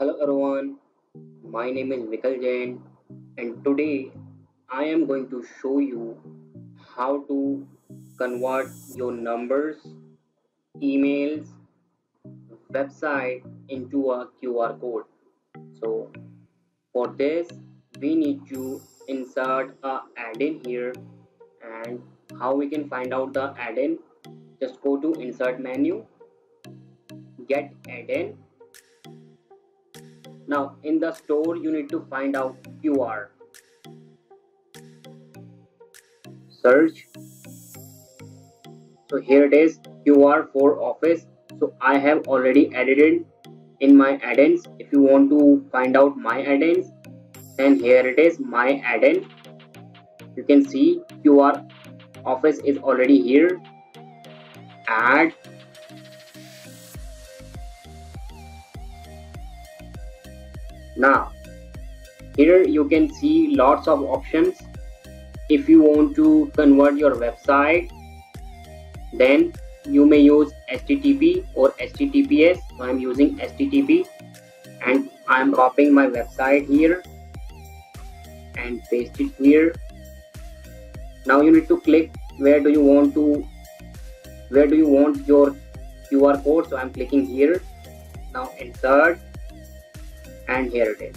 Hello everyone, my name is Vikal Jain and today I am going to show you how to convert your numbers, emails, website into a QR code. So for this we need to insert a add-in here, and how we can find out the add-in? Just go to insert menu, get add-in. Now in the store you need to find out QR. Search. So here it is, QR for office. So I have already added it in my add-ins. If you want to find out my add-ins, then here it is, my add-in. You can see QR office is already here. Add. Now here you can see lots of options. If you want to convert your website, then you may use HTTP or HTTPS. So I'm using HTTP and I'm copying my website here and paste it here. Now you need to click where do you want your QR code. So I'm clicking here. Now insert, and here it is.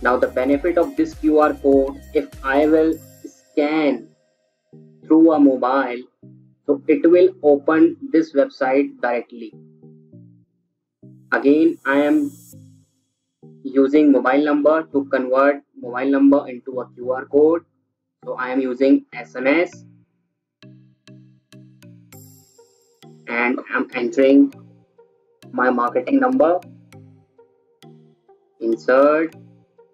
Now the benefit of this QR code, if I will scan through a mobile, so it will open this website directly. Again, I am using mobile number to convert mobile number into a QR code. So I am using SMS and I'm entering my marketing number. Insert.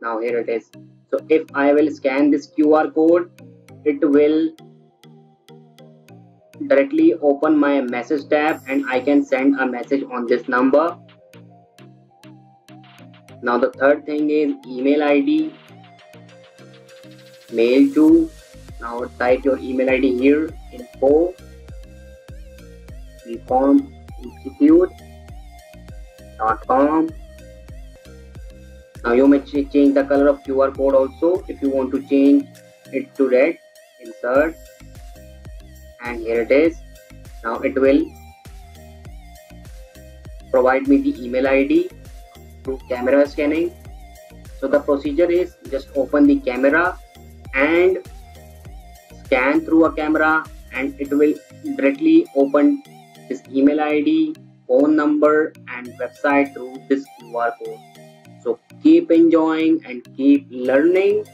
Now here it is. So if I will scan this QR code, it will directly open my message tab and I can send a message on this number. Now the third thing is email ID, mail to. Now type your email ID here, info, reforminstitute.com. Now you may change the color of QR code also. If you want to change it to red, insert, and here it is. Now it will provide me the email ID through camera scanning. So the procedure is just open the camera and scan through a camera, and it will directly open this email ID, phone number and website through this QR code. So keep enjoying and keep learning.